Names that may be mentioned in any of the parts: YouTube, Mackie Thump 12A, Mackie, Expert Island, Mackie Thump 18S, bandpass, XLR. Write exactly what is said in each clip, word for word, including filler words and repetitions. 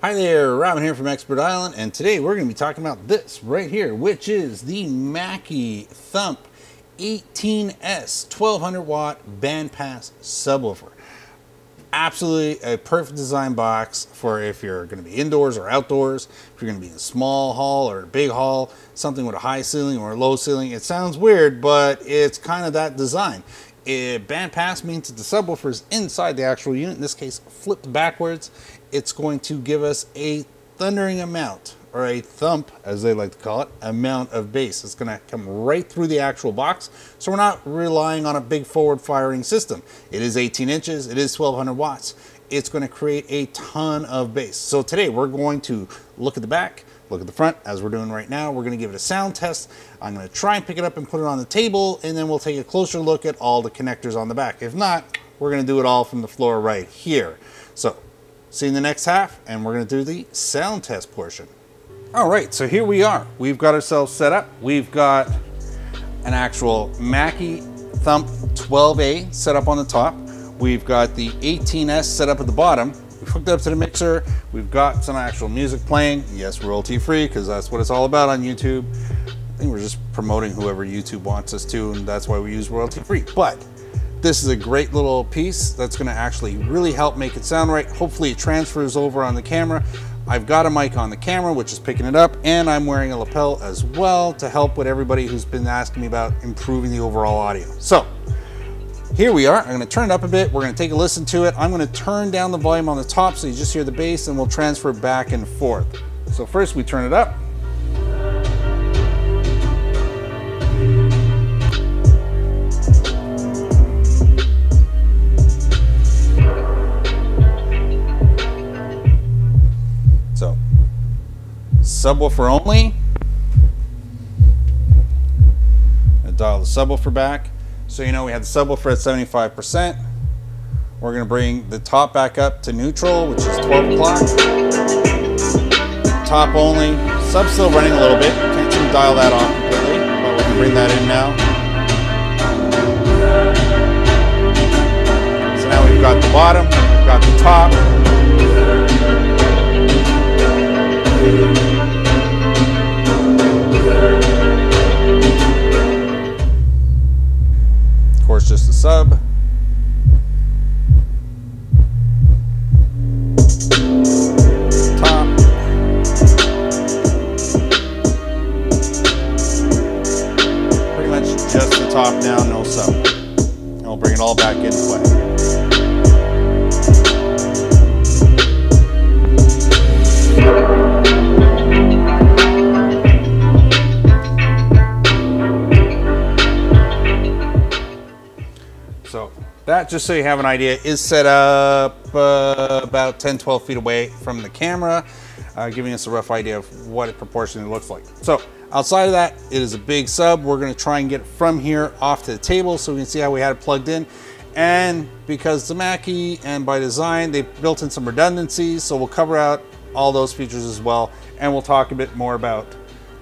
Hi there, Robin here from Expert Island, and today we're going to be talking about this right here, which is the Mackie Thump eighteen S twelve hundred watt bandpass subwoofer. Absolutely a perfect design box for if you're going to be indoors or outdoors, if you're going to be in a small hall or a big hall, something with a high ceiling or a low ceiling. It sounds weird, but it's kind of that design. It, bandpass means that the subwoofer is inside the actual unit, in this case flipped backwards. It's going to give us a thundering amount, or a thump as they like to call it, amount of bass. It's going to come right through the actual box, so we're not relying on a big forward firing system. It is eighteen inches, it is twelve hundred watts. It's going to create a ton of bass. So today we're going to look at the back, look at the front, as we're doing right now. We're going to give it a sound test. I'm going to try and pick it up and put it on the table, and then we'll take a closer look at all the connectors on the back. If not, we're going to do it all from the floor right here. So see you in the next half, and we're going to do the sound test portion. All right, so here we are. We've got ourselves set up. We've got an actual Mackie Thump twelve A set up on the top. We've got the eighteen S set up at the bottom. We've hooked it up to the mixer. We've got some actual music playing. Yes, royalty free, because that's what it's all about on YouTube. I think we're just promoting whoever YouTube wants us to, and that's why we use royalty free. But this is a great little piece that's going to actually really help make it sound right. Hopefully it transfers over on the camera. I've got a mic on the camera, which is picking it up, and I'm wearing a lapel as well to help with everybody who's been asking me about improving the overall audio. So here we are. I'm going to turn it up a bit. We're going to take a listen to it. I'm going to turn down the volume on the top so you just hear the bass, and we'll transfer back and forth. So first we turn it up. So subwoofer only. I'm going to dial the subwoofer back. So you know we had the subwoofer at seventy-five percent. We're going to bring the top back up to neutral, which is twelve o'clock. Top only. Sub's still running a little bit. Can't seem to dial that off completely, but we're going to bring that in now. So now we've got the bottom, we've got the top. Just the sub. Top. Pretty much just the top now, no sub. And we'll bring it all back into play. So that, just so you have an idea, is set up uh, about ten, twelve feet away from the camera, uh, giving us a rough idea of what it proportionally looks like. So outside of that, it is a big sub. We're going to try and get it from here off to the table so we can see how we had it plugged in. And because it's a Mackie and by design, they built in some redundancies, so we'll cover out all those features as well. And we'll talk a bit more about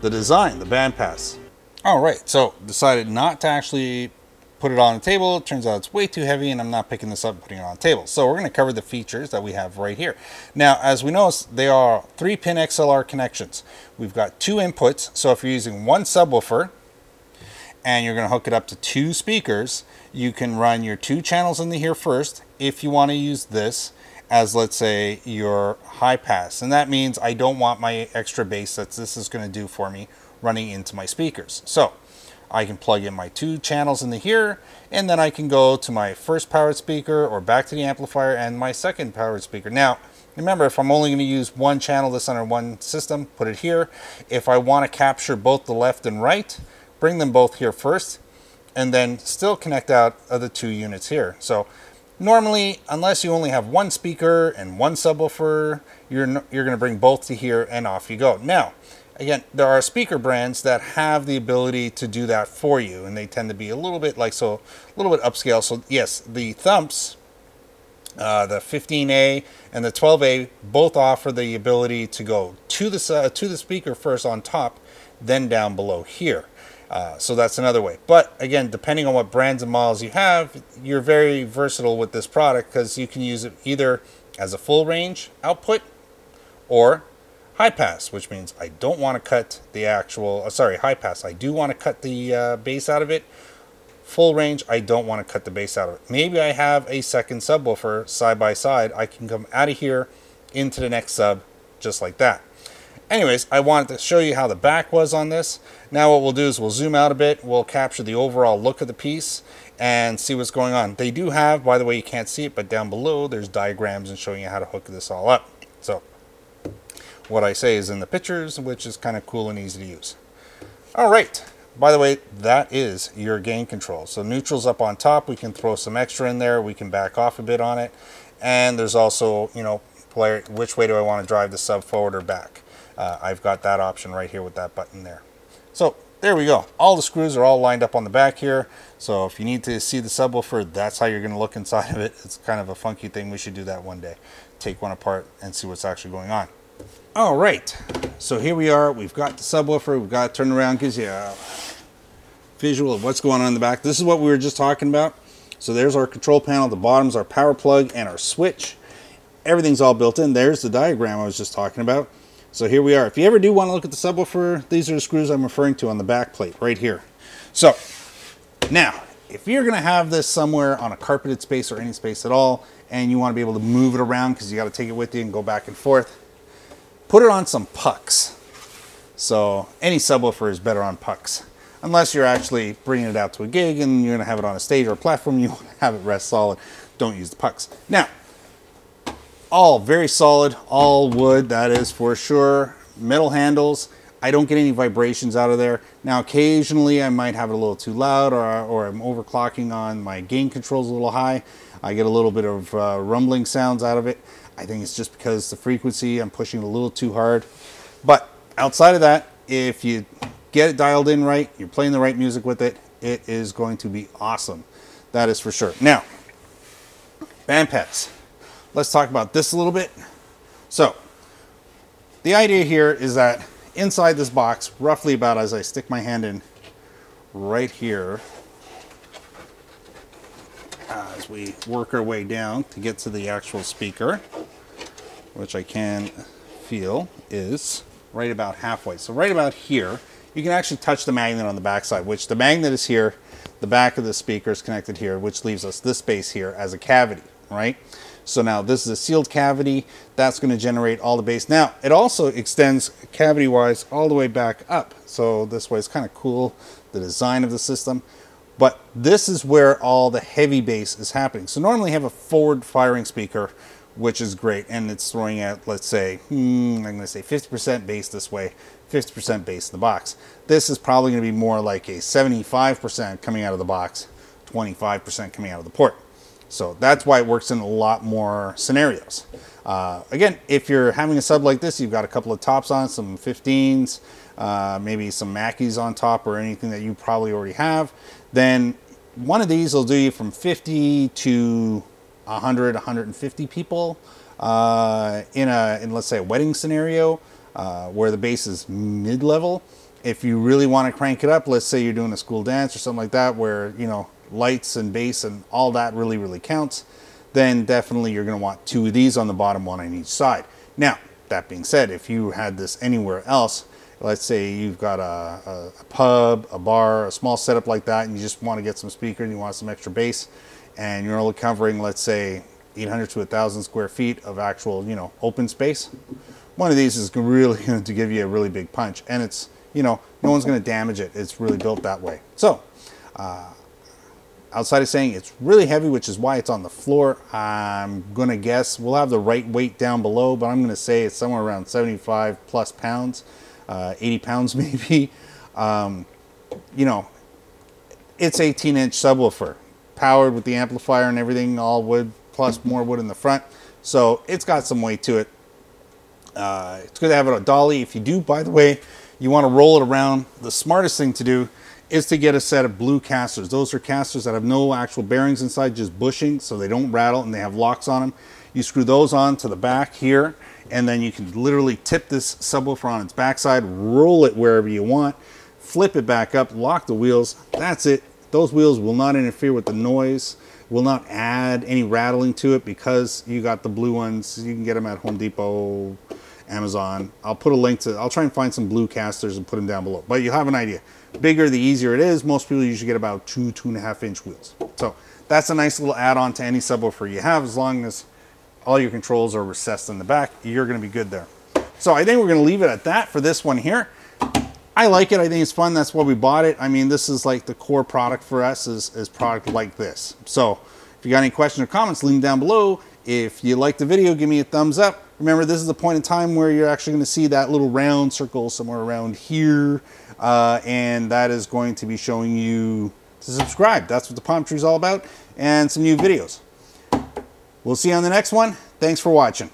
the design, the bandpass. All right, so decided not to actually put it on the table. It turns out it's way too heavy, and I'm not picking this up and putting it on the table. So we're going to cover the features that we have right here. Now, as we notice, they are three pin X L R connections. We've got two inputs. So if you're using one subwoofer and you're going to hook it up to two speakers, you can run your two channels into here first. If you want to use this as, let's say, your high pass, and that means I don't want my extra bass that this is going to do for me running into my speakers. So I can plug in my two channels into here, and then I can go to my first powered speaker or back to the amplifier and my second powered speaker. Now, remember, if I'm only going to use one channel this under one system, put it here. If I want to capture both the left and right, bring them both here first, and then still connect out of the two units here. So normally, unless you only have one speaker and one subwoofer, you're, you're going to bring both to here and off you go. Now, again, there are speaker brands that have the ability to do that for you, and they tend to be a little bit like so, a little bit upscale. So yes, the Thumps, uh, the fifteen A and the twelve A both offer the ability to go to the, uh, to the speaker first on top, then down below here. Uh, so that's another way. But again, depending on what brands and models you have, you're very versatile with this product because you can use it either as a full range output or high pass, which means I don't want to cut the actual, uh, sorry, high pass. I do want to cut the uh, bass out of it. Full range, I don't want to cut the bass out of it. Maybe I have a second subwoofer side by side. I can come out of here into the next sub just like that. Anyways, I wanted to show you how the back was on this. Now what we'll do is we'll zoom out a bit. We'll capture the overall look of the piece and see what's going on. They do have, by the way, you can't see it, but down below there's diagrams and showing you how to hook this all up. So what I say is in the pictures, which is kind of cool and easy to use. All right. By the way, that is your gain control. So neutral's up on top. We can throw some extra in there. We can back off a bit on it. And there's also, you know, player, which way do I want to drive the sub, forward or back? Uh, I've got that option right here with that button there. So there we go. All the screws are all lined up on the back here. So if you need to see the subwoofer, that's how you're going to look inside of it. It's kind of a funky thing. We should do that one day. Take one apart and see what's actually going on. All right. So here we are. We've got the subwoofer. We've got to turn around, gives you a visual of what's going on in the back. This is what we were just talking about. So there's our control panel. The bottom's our power plug and our switch. Everything's all built in. There's the diagram I was just talking about. So here we are. If you ever do want to look at the subwoofer, these are the screws I'm referring to on the back plate right here. So now, if you're going to have this somewhere on a carpeted space or any space at all, and you want to be able to move it around because you got to take it with you and go back and forth, put it on some pucks. So any subwoofer is better on pucks, unless you're actually bringing it out to a gig and you're going to have it on a stage or a platform. You want to have it rest solid. Don't use the pucks. Now, all very solid, all wood, that is for sure. Metal handles, I don't get any vibrations out of there. Now occasionally I might have it a little too loud, or, or I'm overclocking on my gain controls a little high. I get a little bit of uh, rumbling sounds out of it. I think it's just because the frequency, I'm pushing a little too hard. But outside of that, if you get it dialed in right, you're playing the right music with it, it is going to be awesome. That is for sure. Now, band pass. Let's talk about this a little bit. So the idea here is that inside this box, roughly about as I stick my hand in right here, as we work our way down to get to the actual speaker, which I can feel is right about halfway. So right about here, you can actually touch the magnet on the backside, which the magnet is here, the back of the speaker is connected here, which leaves us this space here as a cavity, right? So now this is a sealed cavity. That's going to generate all the bass. Now it also extends cavity wise all the way back up. So this way is kind of cool, the design of the system, but this is where all the heavy bass is happening. So normally you have a forward firing speaker, which is great. And it's throwing out, let's say, hmm, I'm going to say fifty percent bass this way, fifty percent bass in the box. This is probably going to be more like a seventy-five percent coming out of the box, twenty-five percent coming out of the port. So that's why it works in a lot more scenarios. Uh, again, if you're having a sub like this, you've got a couple of tops on, some fifteens, uh, maybe some Mackies on top or anything that you probably already have, then one of these will do you from fifty to a hundred, a hundred fifty people uh, in, a, in, let's say, a wedding scenario uh, where the bass is mid-level. If you really want to crank it up, let's say you're doing a school dance or something like that where, you know, lights and bass and all that really, really counts, then definitely you're going to want two of these on the bottom, one on each side. Now, that being said, if you had this anywhere else, let's say you've got a, a, a pub, a bar, a small setup like that, and you just want to get some speaker and you want some extra bass, and you're only covering, let's say, eight hundred to a thousand square feet of actual, you know, open space, one of these is really going to give you a really big punch. And it's, you know, no one's going to damage it. It's really built that way. So, uh, outside of saying it's really heavy, which is why it's on the floor, I'm going to guess we'll have the right weight down below, but I'm going to say it's somewhere around seventy-five plus pounds, uh, eighty pounds maybe. Um, you know, it's eighteen inch subwoofer, powered with the amplifier and everything, all wood, plus more wood in the front. So it's got some weight to it. Uh, it's good to have it on dolly. If you do, by the way, you want to roll it around, the smartest thing to do is to get a set of blue casters. Those are casters that have no actual bearings inside, just bushing, so they don't rattle and they have locks on them. You screw those on to the back here, and then you can literally tip this subwoofer on its backside, roll it wherever you want, flip it back up, lock the wheels, that's it. Those wheels will not interfere with the noise, will not add any rattling to it because you got the blue ones. You can get them at Home Depot, Amazon. I'll put a link to, I'll try and find some blue casters and put them down below, but you'll have an idea. Bigger, the easier it is. Most people usually get about two, two and a half inch wheels. So that's a nice little add-on to any subwoofer you have. As long as all your controls are recessed in the back, you're gonna be good there. So I think we're gonna leave it at that for this one here. I like it, I think it's fun, that's why we bought it. I mean, this is like the core product for us is, is product like this. So if you got any questions or comments, leave them down below. If you liked the video, give me a thumbs up. Remember, this is the point in time where you're actually gonna see that little round circle somewhere around here. Uh, and that is going to be showing you to subscribe. That's what the palm tree is all about, and some new videos. We'll see you on the next one. Thanks for watching.